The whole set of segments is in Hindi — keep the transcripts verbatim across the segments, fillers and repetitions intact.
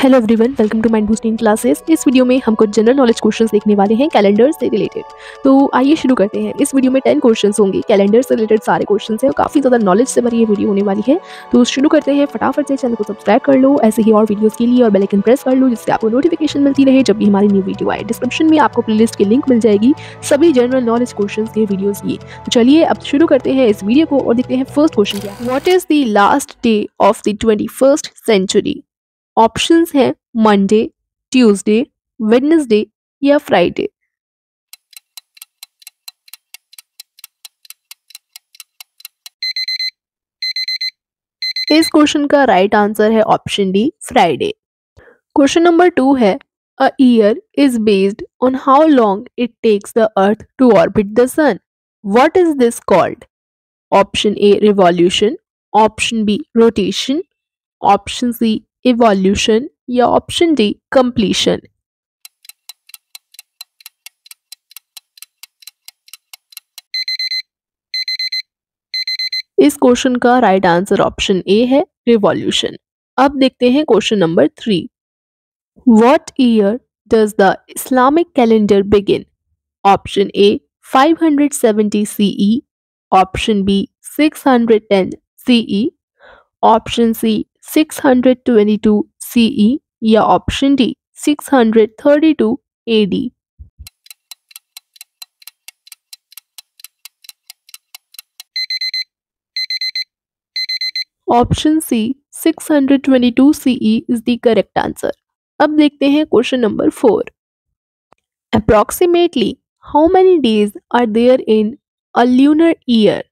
Hello everyone, welcome to mind boosting classes. इस वीडियो में हम कुछ जनरल नॉलेज क्वेश्चंस देखने वाले हैं कैलेंडर से रिलेटेड। तो आइए शुरू करते हैं। इस वीडियो में टेन क्वेश्चंस होंगे, कैलेंडर से रिलेटेड सारे क्वेश्चंस हैं और काफ़ी ज़्यादा नॉलेज से भरी ये वीडियो होने वाली है। तो शुरू करते हैं फटाफट से। चैनल को सब्सक्राइब कर लो ऐसे ही और वीडियोज़ के लिए, और बेल आइकन प्रेस कर लो जिससे आपको नोटिफिकेशन मिलती रहे जब भी हमारी न्यू वीडियो आए। डिस्क्रिप्शन में आपको प्लेलिस्ट की लिंक मिल जाएगी सभी जनरल नॉलेज क्वेश्चन के वीडियोज़ की। तो चलिए अब शुरू करते हैं इस वीडियो को और देखते हैं फर्स्ट क्वेश्चन क्या है। What is the last day of the twenty first century? Options हैं मंडे, ट्यूसडे, वेडनेसडे या फ्राइडे। इस क्वेश्चन का राइट आंसर है option D, Friday. Question number two है, a year is based on how long it takes the earth to orbit the sun. What is this called? Option A revolution, option B rotation, option C evolution या ऑप्शन डी कंप्लीशन। इस क्वेश्चन का राइट आंसर ऑप्शन ए है, रिवॉल्यूशन। अब देखते हैं question number three. What year does the Islamic calendar begin? Option A five hundred seventy CE, option B six hundred ten CE, option C six hundred twenty two CE या option D six hundred thirty two AD. Option C six hundred twenty two CE is the correct answer. अब देखते हैं question number four. Approximately how many days are there in a lunar year?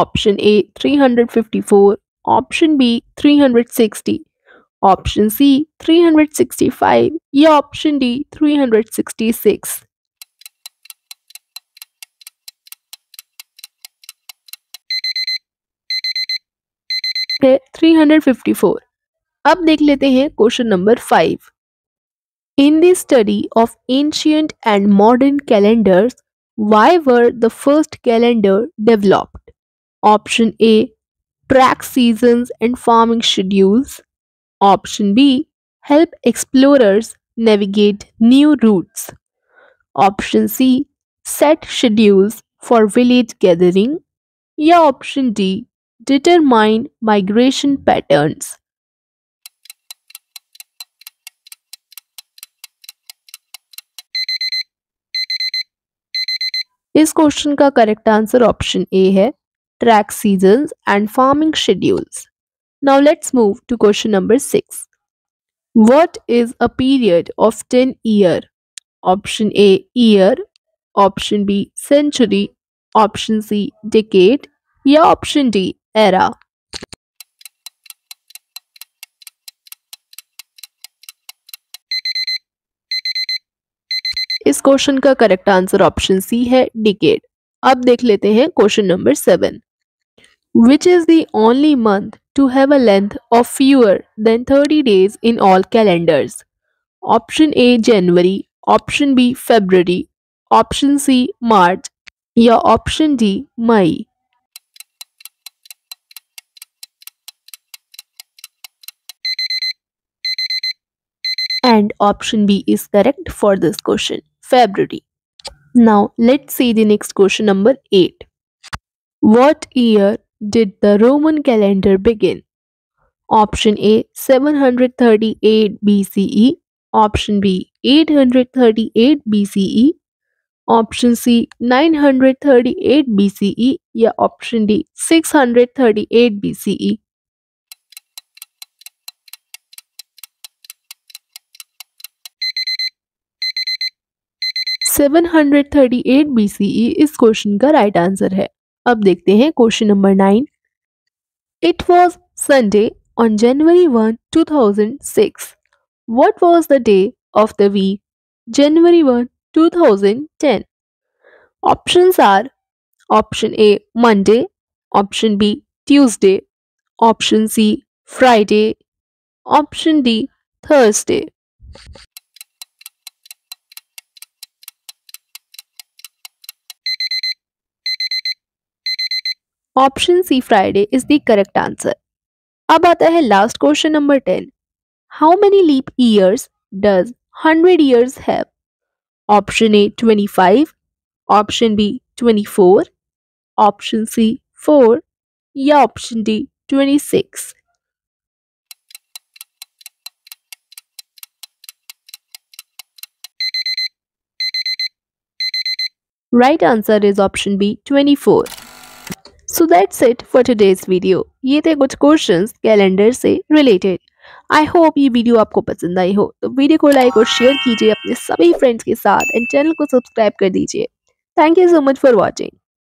Option A three hundred fifty four, option B three hundred sixty, option C three hundred sixty five या option D three hundred sixty six. Three hundred fifty four. अब देख लेते हैं question number five. In the study of ancient and modern calendars, why were the first calendar developed? Option A track seasons and farming schedules, option B help explorers navigate new routes, option C set schedules for village gathering या option D determine migration patterns। इस क्वेश्चन का करेक्ट आंसर ऑप्शन A है, track seasons and farming schedules. Now let's move to question number six. What is a period of ten year? Option A year, option B century, option C decade या option D era। इस question का correct answer option C है, decade. अब देख लेते हैं question number seven. Which is the only month to have a length of fewer than thirty days in all calendars? Option A January, option B February, option C March या option D May. And option B is correct for this question, February. Now let's see the next question number eight. What year did the Roman calendar begin? Option A seven hundred thirty-eight B C E, option B eight hundred thirty-eight B C E, option C nine hundred thirty-eight B C E या option D six hundred thirty-eight B C E। Seven hundred thirty eight B C E इस क्वेश्चन का राइट आंसर है। अब देखते हैं question number nine. It was Sunday on January one two thousand six, what was the day of the week January one two thousand ten? Options are option A Monday, option B Tuesday, option C Friday, option D Thursday. Option C Friday is the correct answer. अब आता है last question number ten. How many leap years does one hundred years have? Option A twenty-five, option B twenty-four, option C four, yeah, option D twenty-six. Right answer is option B twenty-four. So that's it for today's video. ये थे कुछ questions calendar से related. I hope ये वीडियो आपको पसंद आई हो तो वीडियो को लाइक और शेयर कीजिए अपने सभी फ्रेंड्स के साथ एंड चैनल को सब्सक्राइब कर दीजिए. Thank you so much for watching.